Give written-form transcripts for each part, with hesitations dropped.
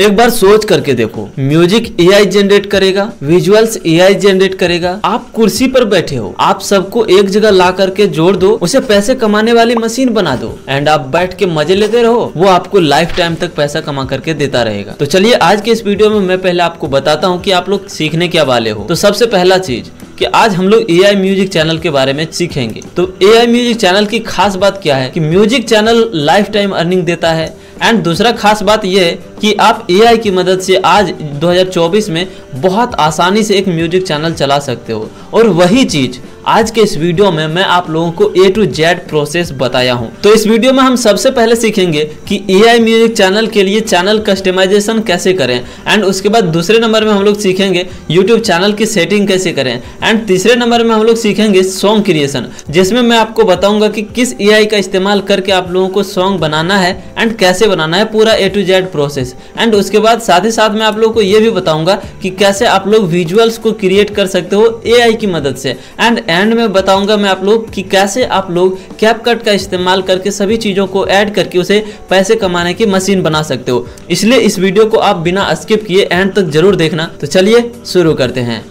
एक बार सोच करके देखो, म्यूजिक एआई जनरेट करेगा, विजुअल्स एआई जनरेट करेगा। आप कुर्सी पर बैठे हो, आप सबको एक जगह ला करके जोड़ दो, उसे पैसे कमाने वाली मशीन बना दो एंड आप बैठ के मजे लेते रहो, वो आपको लाइफ टाइम तक पैसा कमा करके देता रहेगा। तो चलिए आज के इस वीडियो में मैं पहले आपको बताता हूँ कि आप लोग सीखने क्या वाले हो। तो सबसे पहला चीज कि आज हम लोग AI म्यूजिक चैनल के बारे में सीखेंगे। तो AI म्यूजिक चैनल की खास बात क्या है कि music channel lifetime earning देता है। एंड दूसरा खास बात यह है कि आप AI की मदद से आज 2024 में बहुत आसानी से एक म्यूजिक चैनल चला सकते हो। और वही चीज़ आज के इस वीडियो में मैं आप लोगों को A to Z प्रोसेस बताया हूं। तो इस वीडियो में हम सबसे पहले सीखेंगे कि AI म्यूजिक चैनल के लिए चैनल कस्टमाइजेशन कैसे करें। एंड उसके बाद दूसरे नंबर में हम लोग सीखेंगे YouTube चैनल की सेटिंग कैसे करें। एंड तीसरे नंबर में हम लोग सीखेंगे सॉन्ग क्रिएशन, जिसमें मैं आपको बताऊंगा कि किस AI का इस्तेमाल करके आप लोगों को सॉन्ग बनाना है एंड कैसे बनाना है, पूरा A to Z process. And उसके बाद साथ ही साथ मैं आप लोगों को ये भी बताऊंगा कि कैसे आप लोग विजुअल्स को क्रिएट कर सकते हो AI की मदद से। एंड एंड में बताऊंगा मैं आप लोग कि कैसे आप लोग CapCut का इस्तेमाल करके सभी चीज़ों को ऐड करके उसे पैसे कमाने की मशीन बना सकते हो। इसलिए इस वीडियो को आप बिना स्किप किए एंड तक जरूर देखना। तो चलिए शुरू करते हैं।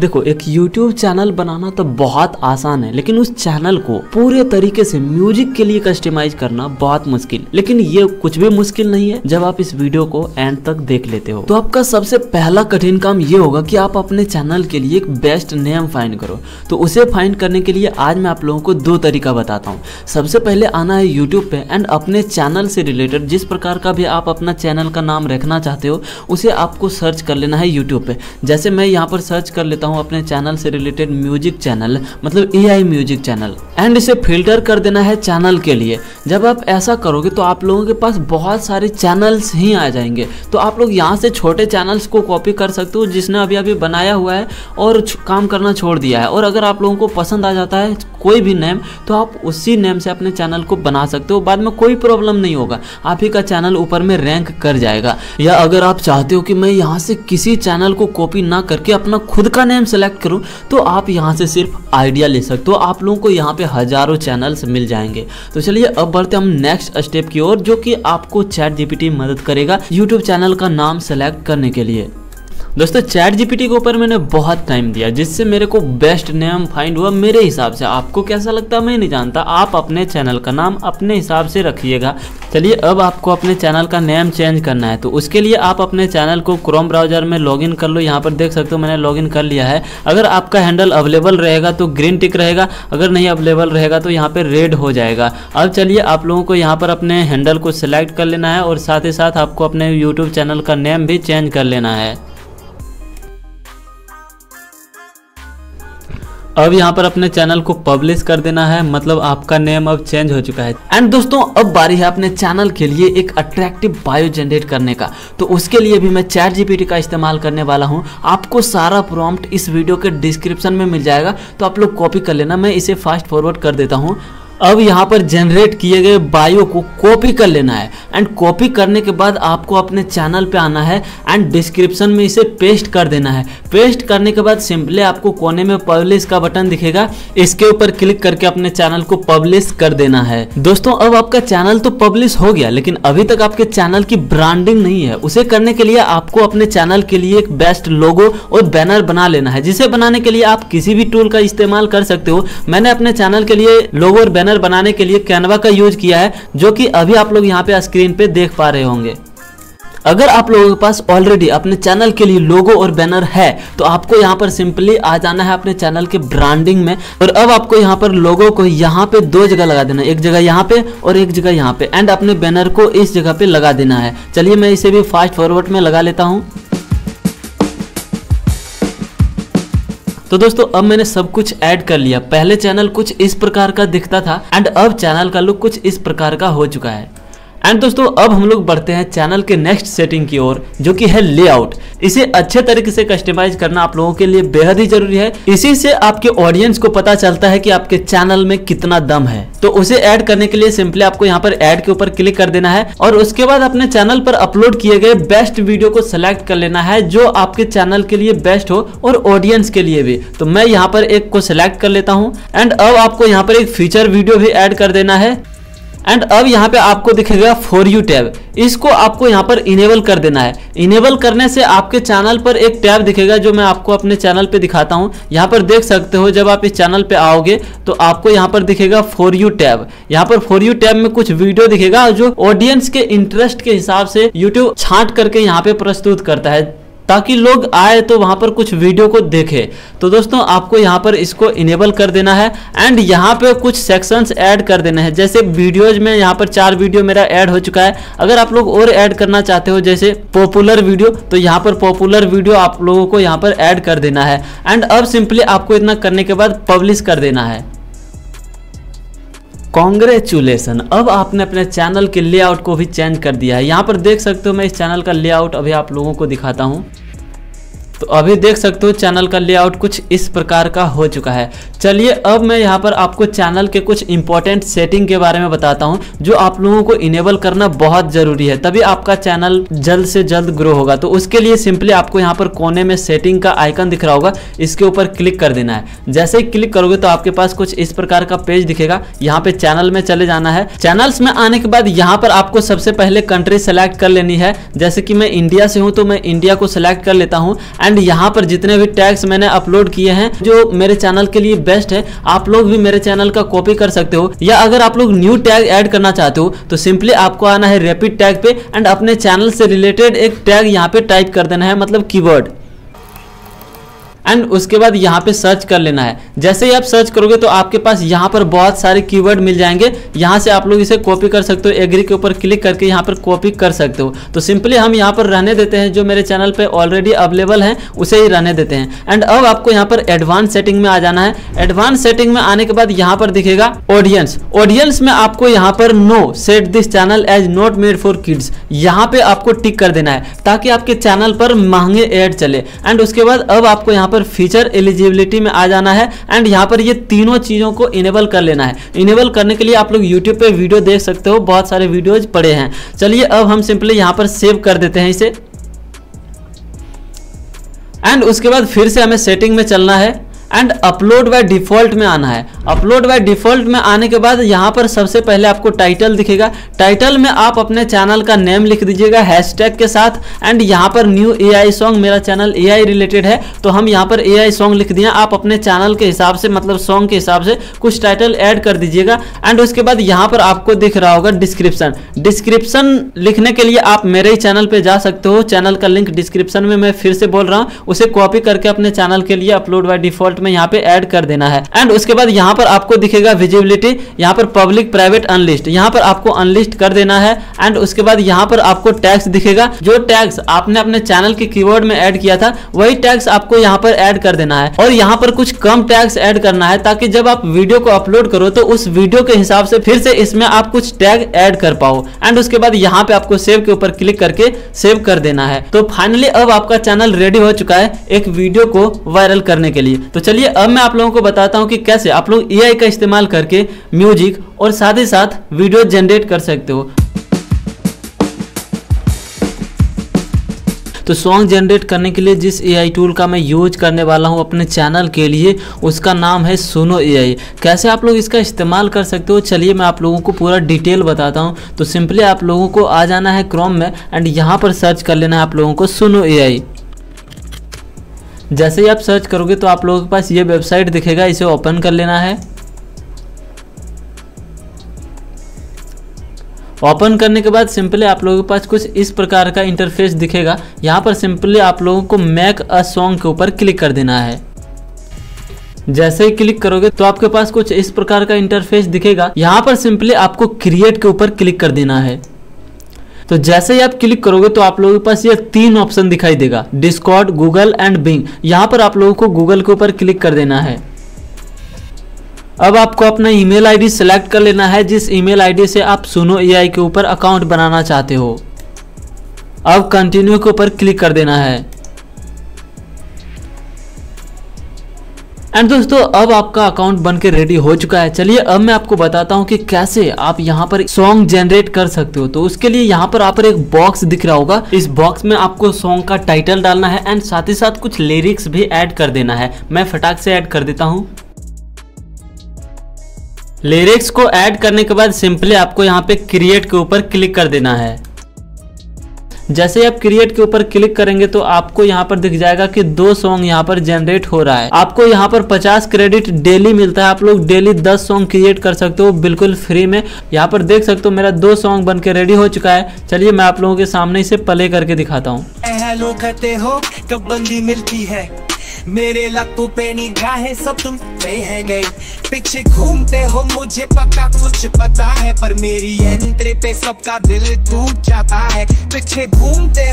देखो, एक YouTube चैनल बनाना तो बहुत आसान है, लेकिन उस चैनल को पूरे तरीके से म्यूजिक के लिए कस्टमाइज करना बहुत मुश्किल। लेकिन ये कुछ भी मुश्किल नहीं है जब आप इस वीडियो को एंड तक देख लेते हो। तो आपका सबसे पहला कठिन काम ये होगा कि आप अपने चैनल के लिए एक बेस्ट नेम फाइंड करो। तो उसे फाइंड करने के लिए आज मैं आप लोगों को दो तरीका बताता हूँ। सबसे पहले आना है YouTube पे एंड अपने चैनल से रिलेटेड जिस प्रकार का भी आप अपना चैनल का नाम रखना चाहते हो उसे आपको सर्च कर लेना है YouTube पे। जैसे मैं यहाँ पर सर्च कर लेता हूं अपने चैनल से रिलेटेड म्यूजिक चैनल, मतलब AI म्यूजिक चैनल, एंड इसे फिल्टर कर देना है चैनल के लिए। जब आप ऐसा करोगे तो आप लोगों के पास बहुत सारे चैनल्स ही आ जाएंगे। तो आप लोग यहाँ से छोटे चैनल्स को कॉपी कर सकते हो जिसने अभी अभी बनाया हुआ है और काम करना छोड़ दिया है। और अगर आप लोगों को पसंद आ जाता है कोई भी नेम तो आप उसी नेम से अपने चैनल को बना सकते हो। बाद में कोई प्रॉब्लम नहीं होगा, आप ही का चैनल ऊपर में रैंक कर जाएगा। या अगर आप चाहते हो कि मैं यहाँ से किसी चैनल को कॉपी ना करके अपना खुद का नेम सेलेक्ट करूँ, तो आप यहाँ से सिर्फ आइडिया ले सकते हो। आप लोगों को यहाँ पे हजारों चैनल्स मिल जाएंगे। तो चलिए अब बढ़ते हम नेक्स्ट स्टेप की ओर, जो कि आपको ChatGPT मदद करेगा YouTube चैनल का नाम सेलेक्ट करने के लिए। दोस्तों, ChatGPT के ऊपर मैंने बहुत टाइम दिया जिससे मेरे को बेस्ट नेम फाइंड हुआ मेरे हिसाब से। आपको कैसा लगता है मैं नहीं जानता, आप अपने चैनल का नाम अपने हिसाब से रखिएगा। चलिए अब आपको अपने चैनल का नेम चेंज करना है। तो उसके लिए आप अपने चैनल को Chrome ब्राउजर में लॉगिन कर लो। यहाँ पर देख सकते हो मैंने लॉगिन कर लिया है। अगर आपका हैंडल अवेलेबल रहेगा तो ग्रीन टिक रहेगा, अगर नहीं अवेलेबल रहेगा तो यहाँ पर रेड हो जाएगा। अब चलिए आप लोगों को यहाँ पर अपने हैंडल को सिलेक्ट कर लेना है और साथ ही साथ आपको अपने यूट्यूब चैनल का नेम भी चेंज कर लेना है। अब यहाँ पर अपने चैनल को पब्लिश कर देना है, मतलब आपका नेम अब चेंज हो चुका है। एंड दोस्तों, अब बारी है अपने चैनल के लिए एक अट्रैक्टिव बायो जनरेट करने का। तो उसके लिए भी मैं ChatGPT का इस्तेमाल करने वाला हूँ। आपको सारा प्रॉम्प्ट इस वीडियो के डिस्क्रिप्शन में मिल जाएगा, तो आप लोग कॉपी कर लेना। मैं इसे फास्ट फॉरवर्ड कर देता हूँ। अब यहाँ पर जनरेट किए गए बायो को कॉपी कर लेना है एंड कॉपी करने के बाद आपको अपने चैनल पे आना है एंड डिस्क्रिप्शन में इसे पेस्ट कर देना है। पेस्ट करने के बाद सिंपली आपको कोने में पब्लिश का बटन दिखेगा, इसके ऊपर क्लिक करके अपने चैनल को पब्लिश कर देना है। दोस्तों, अब आपका चैनल तो पब्लिश हो गया, लेकिन अभी तक आपके चैनल की ब्रांडिंग नहीं है। उसे करने के लिए आपको अपने चैनल के लिए एक बेस्ट लोगो और बैनर बना लेना है, जिसे बनाने के लिए आप किसी भी टूल का इस्तेमाल कर सकते हो। मैंने अपने चैनल के लिए लोगो और बनाने के लिए Canva का यूज किया है, जो कि अभी आप लोग यहाँ पे स्क्रीन पे देख पा रहे होंगे। अगर आप लोगों के पास ऑलरेडी अपने चैनल के लिए लोगो और बैनर है तो आपको यहाँ पर सिंपली आ जाना है अपने चैनल के ब्रांडिंग में। और अब आपको यहाँ पर लोगो को यहाँ पे दो जगह लगा देना है, एक जगह यहाँ पे और एक जगह यहाँ पे, एंड अपने बैनर को इस जगह पे लगा देना है। चलिए मैं इसे भी फास्ट फॉरवर्ड में लगा लेता हूँ। तो दोस्तों, अब मैंने सब कुछ ऐड कर लिया। पहले चैनल कुछ इस प्रकार का दिखता था एंड अब चैनल का लुक कुछ इस प्रकार का हो चुका है। एंड दोस्तों अब हम लोग बढ़ते हैं चैनल के नेक्स्ट सेटिंग की ओर जो कि है लेआउट। इसे अच्छे तरीके से कस्टमाइज करना आप लोगों के लिए बेहद ही जरूरी है। इसी से आपके ऑडियंस को पता चलता है कि आपके चैनल में कितना दम है। तो उसे ऐड करने के लिए सिंपली आपको यहाँ पर ऐड के ऊपर क्लिक कर देना है और उसके बाद अपने चैनल पर अपलोड किए गए बेस्ट वीडियो को सिलेक्ट कर लेना है जो आपके चैनल के लिए बेस्ट हो और ऑडियंस के लिए भी। तो मैं यहाँ पर एक को सिलेक्ट कर लेता हूँ एंड अब आपको यहाँ पर एक फीचर वीडियो भी ऐड कर देना है। एंड अब यहाँ पे आपको दिखेगा फॉर यू टैब, इसको आपको यहाँ पर इनेबल कर देना है। इनेबल करने से आपके चैनल पर एक टैब दिखेगा जो मैं आपको अपने चैनल पे दिखाता हूँ। यहाँ पर देख सकते हो जब आप इस चैनल पे आओगे तो आपको यहाँ पर दिखेगा फॉर यू टैब। यहाँ पर फॉर यू टैब में कुछ वीडियो दिखेगा जो ऑडियंस के इंटरेस्ट के हिसाब से यूट्यूब छांट करके यहाँ पे प्रस्तुत करता है ताकि लोग आए तो वहाँ पर कुछ वीडियो को देखें। तो दोस्तों आपको यहाँ पर इसको इनेबल कर देना है एंड यहाँ पे कुछ सेक्शंस ऐड कर देने हैं। जैसे वीडियोज में यहाँ पर 4 वीडियो मेरा ऐड हो चुका है। अगर आप लोग और ऐड करना चाहते हो जैसे पॉपुलर वीडियो, तो यहाँ पर पॉपुलर वीडियो आप लोगों को यहाँ पर ऐड कर देना है। एंड अब सिंपली आपको इतना करने के बाद पब्लिश कर देना है। कॉन्ग्रेचुलेसन, अब आपने अपने चैनल के लेआउट को भी चेंज कर दिया है। यहाँ पर देख सकते हो मैं इस चैनल का लेआउट अभी आप लोगों को दिखाता हूँ। तो अभी देख सकते हो चैनल का लेआउट कुछ इस प्रकार का हो चुका है। चलिए अब मैं यहाँ पर आपको चैनल के कुछ इंपॉर्टेंट सेटिंग के बारे में बताता हूँ जो आप लोगों को इनेबल करना बहुत ज़रूरी है, तभी आपका चैनल जल्द से जल्द ग्रो होगा। तो उसके लिए सिंपली आपको यहाँ पर कोने में सेटिंग का आइकन दिख रहा होगा, इसके ऊपर क्लिक कर देना है। जैसे ही क्लिक करोगे तो आपके पास कुछ इस प्रकार का पेज दिखेगा। यहाँ पर चैनल में चले जाना है। चैनल्स में आने के बाद यहाँ पर आपको सबसे पहले कंट्री सेलेक्ट कर लेनी है। जैसे कि मैं इंडिया से हूँ तो मैं इंडिया को सिलेक्ट कर लेता हूँ। एंड यहाँ पर जितने भी टैग्स मैंने अपलोड किए हैं जो मेरे चैनल के लिए बेस्ट है, आप लोग भी मेरे चैनल का कॉपी कर सकते हो, या अगर आप लोग न्यू टैग ऐड करना चाहते हो तो सिंपली आपको आना है रैपिड टैग पे एंड अपने चैनल से रिलेटेड एक टैग यहाँ पे टाइप कर देना है, मतलब कीवर्ड। एंड उसके बाद यहाँ पे सर्च कर लेना है। जैसे ही आप सर्च करोगे तो आपके पास यहाँ पर बहुत सारे कीवर्ड मिल जाएंगे। यहाँ से आप लोग इसे कॉपी कर सकते हो, एग्री के ऊपर क्लिक करके यहाँ पर कॉपी कर सकते हो। तो सिंपली हम यहाँ पर रहने देते हैं, जो मेरे चैनल पे ऑलरेडी अवेलेबल है उसे ही रहने देते हैं। एंड अब आपको यहाँ पर एडवांस सेटिंग में आ जाना है। एडवांस सेटिंग में आने के बाद यहाँ पर दिखेगा ऑडियंस। ऑडियंस में आपको यहाँ पर no set this channel as not made for kids, यहाँ पे आपको टिक कर देना है ताकि आपके चैनल पर महंगे एड चले। एंड उसके बाद अब आपको यहाँ पर फीचर एलिजिबिलिटी में आ जाना है एंड यहाँ पर ये तीनों चीजों को इनेबल कर लेना है। इनेबल करने के लिए आप लोग YouTube पे वीडियो देख सकते हो, बहुत सारे वीडियोज पड़े हैं। चलिए अब हम सिंपली यहाँ पर सेव कर देते हैं इसे। एंड उसके बाद फिर से हमें सेटिंग में चलना है एंड अपलोड बाय डिफॉल्ट में आना है। अपलोड बाय डिफॉल्ट में आने के बाद यहाँ पर सबसे पहले आपको टाइटल दिखेगा। टाइटल में आप अपने चैनल का नेम लिख दीजिएगा हैशटैग के साथ। एंड यहाँ पर न्यू एआई सॉन्ग, मेरा चैनल एआई रिलेटेड है तो हम यहाँ पर एआई सॉन्ग लिख दिए। आप अपने चैनल के हिसाब से, मतलब सॉन्ग के हिसाब से कुछ टाइटल ऐड कर दीजिएगा। एंड उसके बाद यहाँ पर आपको दिख रहा होगा डिस्क्रिप्शन। डिस्क्रिप्शन लिखने के लिए आप मेरे ही चैनल पर जा सकते हो, चैनल का लिंक डिस्क्रिप्शन में, मैं फिर से बोल रहा हूँ। उसे कॉपी करके अपने चैनल के लिए अपलोड बाय डिफॉल्ट में यहाँ पे ऐड कर देना है। एंड उसके बाद यहाँ पर आपको दिखेगा विजिबिलिटी, यहाँ पर पब्लिक प्राइवेट अनलिस्ट, यहाँ पर आपको अनलिस्ट कर देना है। एंड उसके बाद यहाँ पर आपको टैग्स दिखेगा, जो टैग्स आपने अपने चैनल के कीवर्ड में ऐड किया था वही टैग्स आपको यहाँ पर ऐड कर देना है। और यहाँ पर कुछ कम टैग्स ऐड करना है ताकि जब आप वीडियो को अपलोड करो तो उस वीडियो के हिसाब से फिर से इसमें आप कुछ टैग ऐड कर पाओ। एंड उसके बाद यहाँ पे आपको सेव के ऊपर क्लिक करके सेव कर देना है। तो फाइनली अब आपका चैनल रेडी हो चुका है एक वीडियो को वायरल करने के लिए। तो चलिए अब मैं आप लोगों को बताता हूं कि कैसे आप लोग एआई का इस्तेमाल करके म्यूजिक और साथ ही साथ वीडियो जनरेट कर सकते हो। तो सॉन्ग जनरेट करने के लिए जिस एआई टूल का मैं यूज करने वाला हूं अपने चैनल के लिए, उसका नाम है सुनो एआई। कैसे आप लोग इसका इस्तेमाल कर सकते हो, चलिए मैं आप लोगों को पूरा डिटेल बताता हूं। तो सिंपली आप लोगों को आ जाना है क्रोम में एंड यहाँ पर सर्च कर लेना है आप लोगों को सुनो एआई। जैसे ही आप सर्च करोगे तो आप लोगों के पास ये वेबसाइट दिखेगा, इसे ओपन कर लेना है। ओपन करने के बाद सिंपली आप लोगों के पास कुछ इस प्रकार का इंटरफेस दिखेगा। यहाँ पर सिंपली आप लोगों को मेक अ सॉन्ग के ऊपर क्लिक कर देना है। जैसे ही क्लिक करोगे तो आपके पास कुछ इस प्रकार का इंटरफेस दिखेगा। यहाँ पर सिंपली आपको क्रिएट के ऊपर क्लिक कर देना है। तो जैसे ही आप क्लिक करोगे तो आप लोगों के पास ये 3 ऑप्शन दिखाई देगा, डिस्कॉर्ड, गूगल एंड बिंग। यहाँ पर आप लोगों को गूगल के ऊपर क्लिक कर देना है। अब आपको अपना ईमेल आईडी सेलेक्ट कर लेना है जिस ईमेल आईडी से आप सुनो एआई के ऊपर अकाउंट बनाना चाहते हो। अब कंटिन्यू के ऊपर क्लिक कर देना है। एंड दोस्तों अब आपका अकाउंट बनके रेडी हो चुका है। चलिए अब मैं आपको बताता हूँ कि कैसे आप यहाँ पर सॉन्ग जनरेट कर सकते हो। तो उसके लिए यहाँ पर आप एक बॉक्स दिख रहा होगा, इस बॉक्स में आपको सॉन्ग का टाइटल डालना है एंड साथ ही साथ कुछ लिरिक्स भी ऐड कर देना है। मैं फटाक से ऐड कर देता हूँ। लिरिक्स को ऐड करने के बाद सिंपली आपको यहाँ पे क्रिएट के ऊपर क्लिक कर देना है। जैसे आप क्रिएट के ऊपर क्लिक करेंगे तो आपको यहाँ पर दिख जाएगा कि 2 सॉन्ग यहाँ पर जनरेट हो रहा है। आपको यहाँ पर 50 क्रेडिट डेली मिलता है। आप लोग डेली 10 सॉन्ग क्रिएट कर सकते हो बिल्कुल फ्री में। यहाँ पर देख सकते हो मेरा 2 सॉन्ग बन के रेडी हो चुका है। चलिए मैं आप लोगों के सामने इसे प्ले करके दिखाता हूँ। मेरे लाखों पे निगाहें सब तुम पे है गए, पीछे घूमते हो मुझे पक्का कुछ पता है, पर मेरी यंत्र पे सबका दिल टूट जाता है, पीछे घूमते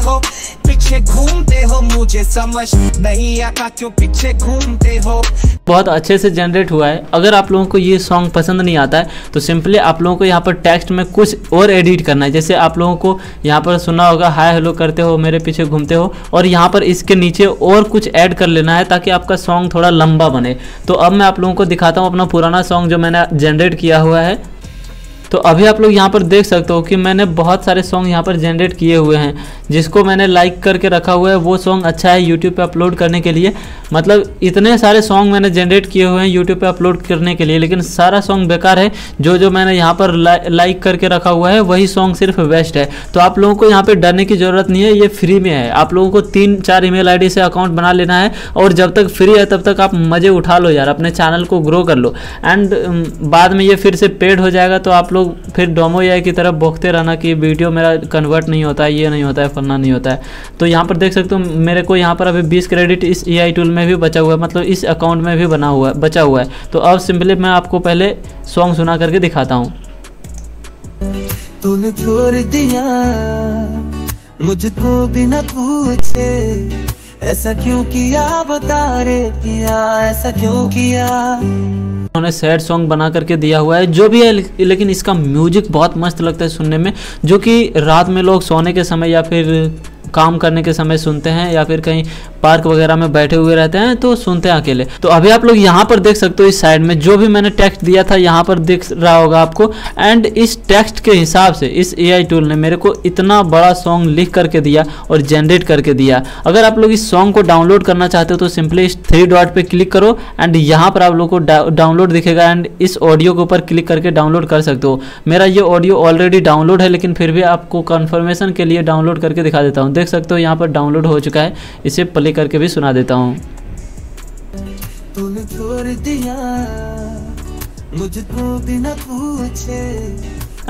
हो मुझे समझ नहीं आता क्यों पीछे घूमते हो। बहुत अच्छे से जनरेट हुआ है। अगर आप लोगों को ये सॉन्ग पसंद नहीं आता है तो सिंपली आप लोगों को यहाँ पर टेक्स्ट में कुछ और एडिट करना है। जैसे आप लोगों को यहाँ पर सुना होगा, हाय हेलो करते हो मेरे पीछे घूमते हो, और यहाँ पर इसके नीचे और कुछ ऐड कर लेना है ताकि आपका सॉन्ग थोड़ा लंबा बने। तो अब मैं आप लोगों को दिखाता हूँ अपना पुराना सॉन्ग जो मैंने जनरेट किया हुआ है। तो अभी आप लोग यहाँ पर देख सकते हो कि मैंने बहुत सारे सॉन्ग यहाँ पर जनरेट किए हुए हैं। जिसको मैंने लाइक करके रखा हुआ है वो सॉन्ग अच्छा है यूट्यूब पे अपलोड करने के लिए। मतलब इतने सारे सॉन्ग मैंने जनरेट किए हुए हैं यूट्यूब पे अपलोड करने के लिए, लेकिन सारा सॉन्ग बेकार है। जो जो मैंने यहाँ पर लाइक करके रखा हुआ है वही सॉन्ग सिर्फ बेस्ट है। तो आप लोगों को यहाँ पर डरने की ज़रूरत नहीं है, ये फ्री में है। आप लोगों को 3-4 ईमेल आई डी से अकाउंट बना लेना है और जब तक फ्री है तब तक आप मज़े उठा लो यार, अपने चैनल को ग्रो कर लो। एंड बाद में ये फिर से पेड हो जाएगा तो आप लोग फिर डोमो एआई की तरफ भोंकते रहना कि वीडियो मेरा कन्वर्ट नहीं होता है, ये नहीं होता है, फलना नहीं होता है। तो यहाँ पर देख सकते हो मेरे को यहाँ पर अभी 20 क्रेडिट इस एआई टूल में भी बचा हुआ है, मतलब इस अकाउंट में भी बचा हुआ है। तो अब सिंपली मैं आपको पहले सॉन्ग सुना करके दिखाता हूँ। तूने छोड़ दिया मुझको बिना पूछे, ऐसा क्यों किया बता रे किया, ऐसा क्यों किया। उन्होंने सैड सॉन्ग बना करके दिया हुआ है जो भी है, लेकिन इसका म्यूजिक बहुत मस्त लगता है सुनने में, जो कि रात में लोग सोने के समय या फिर काम करने के समय सुनते हैं या फिर कहीं पार्क वगैरह में बैठे हुए रहते हैं तो सुनते हैं अकेले। तो अभी आप लोग यहाँ पर देख सकते हो इस साइड में जो भी मैंने टेक्स्ट दिया था यहाँ पर दिख रहा होगा आपको। एंड इस टेक्स्ट के हिसाब से इस एआई टूल ने मेरे को इतना बड़ा सॉन्ग लिख करके दिया और जनरेट करके दिया। अगर आप लोग इस सॉन्ग को डाउनलोड करना चाहते हो तो सिंपली इस 3 डॉट पे क्लिक करो एंड यहाँ पर आप लोग को डाउनलोड दिखेगा एंड इस ऑडियो के ऊपर क्लिक करके डाउनलोड कर सकते हो। मेरा ये ऑडियो ऑलरेडी डाउनलोड है लेकिन फिर भी आपको कन्फर्मेशन के लिए डाउनलोड करके दिखा देता हूँ। देख सकते हो यहाँ पर डाउनलोड हो चुका है, इसे प्ले करके भी सुना देता हूँ।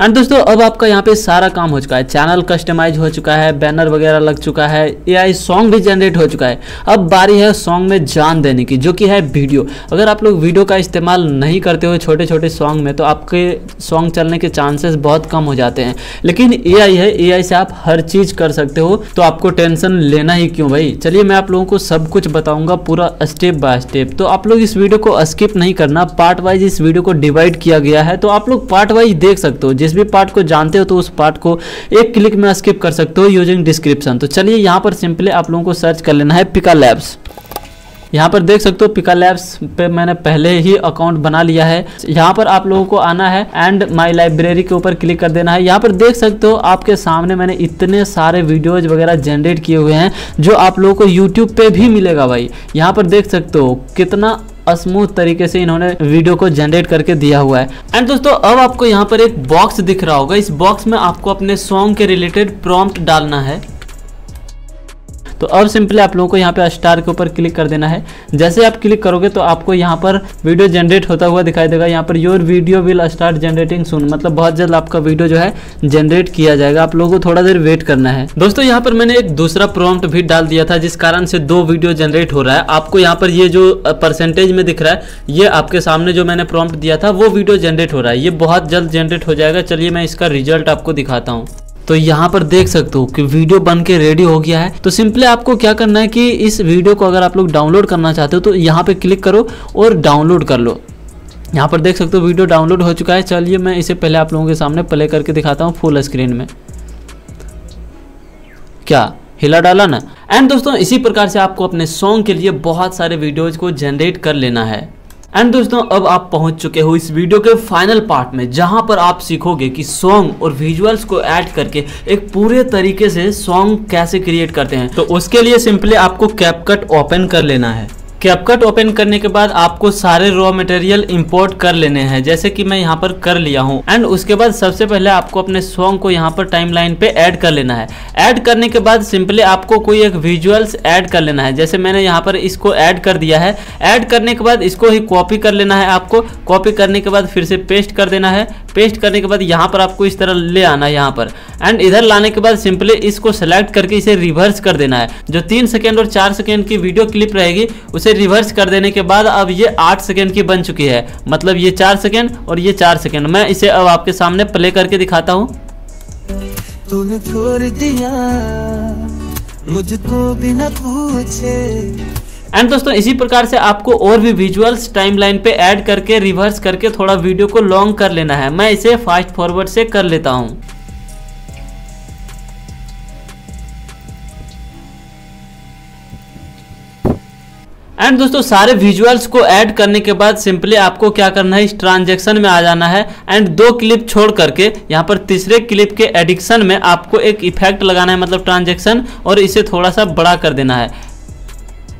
एंड दोस्तों अब आपका यहाँ पे सारा काम हो चुका है, चैनल कस्टमाइज हो चुका है, बैनर वगैरह लग चुका है, एआई सॉन्ग भी जनरेट हो चुका है। अब बारी है सॉन्ग में जान देने की, जो कि है वीडियो। अगर आप लोग वीडियो का इस्तेमाल नहीं करते हो छोटे छोटे सॉन्ग में तो आपके सॉन्ग चलने के चांसेस बहुत कम हो जाते हैं, लेकिन एआई है, एआई से आप हर चीज़ कर सकते हो तो आपको टेंशन लेना ही क्यों भाई। चलिए मैं आप लोगों को सब कुछ बताऊँगा पूरा स्टेप बाय स्टेप। तो आप लोग इस वीडियो को स्किप नहीं करना, पार्ट वाइज इस वीडियो को डिवाइड किया गया है तो आप लोग पार्ट वाइज देख सकते हो। जिस भी पार्ट को जानते हो तो उस पार्ट को एक क्लिक में स्किप कर सकते हो यूजिंग डिस्क्रिप्शन। तो चलिए यहाँ पर सिंपली आप लोगों को सर्च कर लेना है पिका लैब्स। यहाँ पर देख सकते हो पिका लैब्स पे मैंने पहले ही अकाउंट बना लिया है। यहाँ पर आप लोगों को आना है एंड माय लाइब्रेरी के ऊपर क्लिक कर देना है। यहाँ पर देख सकते हो आपके सामने मैंने इतने सारे वीडियोज वगैरह जनरेट किए हुए हैं जो आप लोगों को यूट्यूब पे भी मिलेगा भाई। यहाँ पर देख सकते हो कितना स्मूथ तरीके से इन्होंने वीडियो को जनरेट करके दिया हुआ है। एंड दोस्तों अब आपको यहाँ पर एक बॉक्स दिख रहा होगा, इस बॉक्स में आपको अपने सॉन्ग के रिलेटेड प्रॉम्प्ट डालना है। तो अब सिंपली आप लोगों को यहाँ पे स्टार के ऊपर क्लिक कर देना है। जैसे आप क्लिक करोगे तो आपको यहाँ पर वीडियो जनरेट होता हुआ दिखाई देगा। यहाँ पर your video will start generating soon, मतलब बहुत जल्द आपका वीडियो जो है जनरेट किया जाएगा। आप लोगों को थोड़ा देर वेट करना है। दोस्तों यहाँ पर मैंने एक दूसरा प्रॉम्प्ट भी डाल दिया था जिस कारण से 2 वीडियो जनरेट हो रहा है। आपको यहाँ पर ये जो परसेंटेज में दिख रहा है ये आपके सामने जो मैंने प्रॉम्प्ट दिया था वो वीडियो जनरेट हो रहा है। ये बहुत जल्द जनरेट हो जाएगा। चलिए मैं इसका रिजल्ट आपको दिखाता हूँ। तो यहाँ पर देख सकते हो कि वीडियो बन के रेडी हो गया है। तो सिंपली आपको क्या करना है कि इस वीडियो को अगर आप लोग डाउनलोड करना चाहते हो तो यहाँ पे क्लिक करो और डाउनलोड कर लो। यहाँ पर देख सकते हो वीडियो डाउनलोड हो चुका है। चलिए मैं इसे पहले आप लोगों के सामने प्ले करके दिखाता हूँ फुल स्क्रीन में। क्या हिला डाला ना। एंड दोस्तों इसी प्रकार से आपको अपने सॉन्ग के लिए बहुत सारे वीडियोज को जनरेट कर लेना है। एंड दोस्तों अब आप पहुंच चुके हो इस वीडियो के फाइनल पार्ट में, जहां पर आप सीखोगे कि सॉन्ग और विजुअल्स को ऐड करके एक पूरे तरीके से सॉन्ग कैसे क्रिएट करते हैं। तो उसके लिए सिंपली आपको कैपकट ओपन कर लेना है। कैपकट ओपन करने के बाद आपको सारे रॉ मटेरियल इंपोर्ट कर लेने हैं, जैसे कि मैं यहाँ पर कर लिया हूँ। एंड उसके बाद सबसे पहले आपको अपने सॉन्ग को यहाँ पर टाइमलाइन पे ऐड कर लेना है। ऐड करने के बाद सिंपली आपको कोई एक विजुअल्स ऐड कर लेना है, जैसे मैंने यहाँ पर इसको ऐड कर दिया है। ऐड करने के बाद इसको ही कॉपी कर लेना है आपको। कॉपी करने के बाद फिर से पेस्ट कर देना है। पेस्ट करने के बाद यहाँ पर आपको इस तरह ले आना है यहाँ पर। एंड इधर लाने के बाद सिंपली इसको सेलेक्ट करके इसे रिवर्स कर देना है। जो 3 सेकेंड और 4 सेकेंड की वीडियो क्लिप रहेगी उसे रिवर्स कर देने के बाद अब ये 8 सेकेंड की बन चुकी है, मतलब ये 4 सेकेंड और ये 4 सेकेंड। मैं इसे अब आपके सामने प्ले करके दिखाता हूँ। तूने छोड़ दिया मुझको बिना पूछे। एंड दोस्तों इसी प्रकार से आपको और भी विजुअल्स टाइमलाइन पे ऐड करके रिवर्स करके थोड़ा वीडियो को लॉन्ग कर लेना है। मैं इसे फास्ट फॉरवर्ड से कर लेता हूँ। एंड दोस्तों सारे विजुअल्स को ऐड करने के बाद सिंपली आपको क्या करना है, इस ट्रांजैक्शन में आ जाना है। एंड 2 क्लिप छोड़ करके यहाँ पर तीसरे क्लिप के एडिक्शन में आपको एक इफेक्ट लगाना है, मतलब ट्रांजैक्शन, और इसे थोड़ा सा बड़ा कर देना है।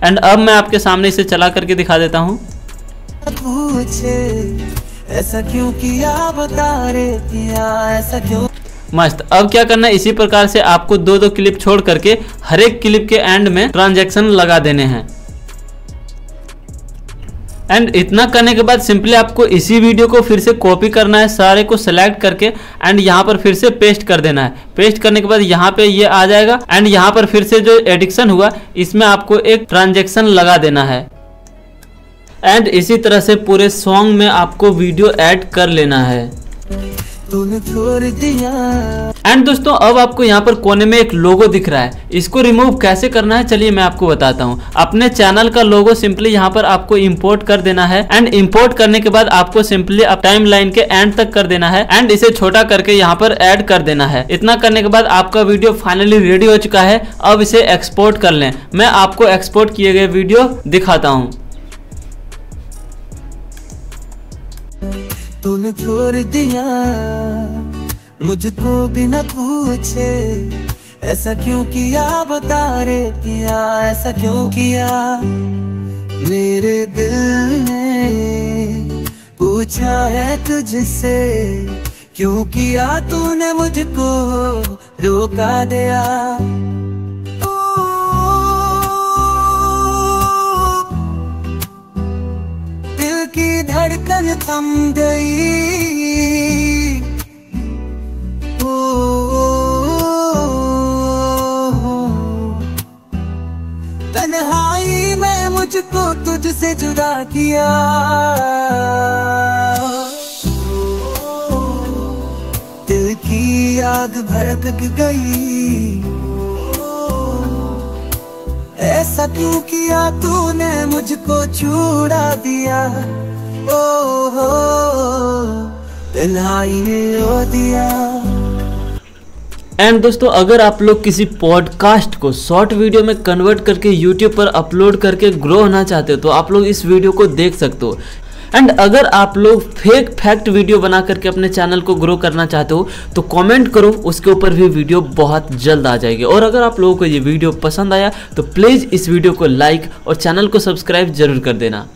एंड अब मैं आपके सामने इसे चला करके दिखा देता हूँ। ऐसा क्यों किया बता रे किया, ऐसा क्यों। मस्त। अब क्या करना है, इसी प्रकार से आपको 2-2 क्लिप छोड़ करके हर एक क्लिप के एंड में ट्रांजैक्शन लगा देने हैं। एंड इतना करने के बाद सिंपली आपको इसी वीडियो को फिर से कॉपी करना है, सारे को सेलेक्ट करके, एंड यहाँ पर फिर से पेस्ट कर देना है। पेस्ट करने के बाद यहाँ पे ये आ जाएगा। एंड यहाँ पर फिर से जो एडिक्शन हुआ इसमें आपको एक ट्रांजैक्शन लगा देना है। एंड इसी तरह से पूरे सॉन्ग में आपको वीडियो ऐड कर लेना है। एंड दोस्तों अब आपको यहाँ पर कोने में एक लोगो दिख रहा है, इसको रिमूव कैसे करना है चलिए मैं आपको बताता हूँ। अपने चैनल का लोगो सिंपली यहाँ पर आपको इंपोर्ट कर देना है। एंड इंपोर्ट करने के बाद आपको सिंपली टाइमलाइन के एंड तक कर देना है। एंड इसे छोटा करके यहाँ पर ऐड कर देना है। इतना करने के बाद आपका वीडियो फाइनली रेडी हो चुका है। अब इसे एक्सपोर्ट कर लें। मैं आपको एक्सपोर्ट किए गए वीडियो दिखाता हूँ। तूने छोड़ दिया मुझको बिना पूछे, ऐसा क्यों किया बता रे किया, ऐसा क्यों किया। मेरे दिल ने पूछा है तुझसे, क्यों किया तूने मुझको, रोका दिया। धड़कन थम गई, तन्हाई में मुझको तुझसे जुदा किया। दिल की आग भड़क गई, ऐसा क्यों किया तूने मुझको छुड़ा दिया। एंड दोस्तों अगर आप लोग किसी पॉडकास्ट को शॉर्ट वीडियो में कन्वर्ट करके YouTube पर अपलोड करके ग्रो होना चाहते हो तो आप लोग इस वीडियो को देख सकते हो। एंड अगर आप लोग फेक फैक्ट वीडियो बना करके अपने चैनल को ग्रो करना चाहते हो तो कमेंट करो, उसके ऊपर भी वीडियो बहुत जल्द आ जाएगी। और अगर आप लोगों को ये वीडियो पसंद आया तो प्लीज़ इस वीडियो को लाइक और चैनल को सब्सक्राइब जरूर कर देना।